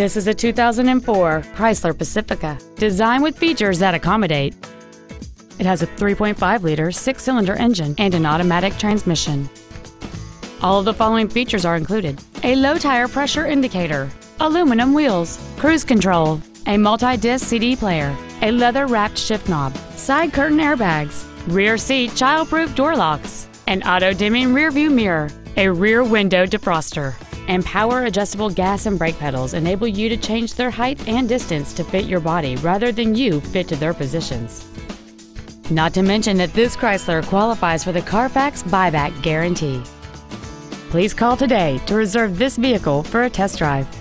This is a 2004 Chrysler Pacifica, designed with features that accommodate. It has a 3.5-liter six-cylinder engine and an automatic transmission. All of the following features are included: a low tire pressure indicator, aluminum wheels, cruise control, a multi-disc CD player, a leather-wrapped shift knob, side curtain airbags, rear seat child-proof door locks, an auto-dimming rear-view mirror, a rear window defroster, and power-adjustable gas and brake pedals enable you to change their height and distance to fit your body rather than you fit to their positions. Not to mention that this Chrysler qualifies for the Carfax Buyback Guarantee. Please call today to reserve this vehicle for a test drive.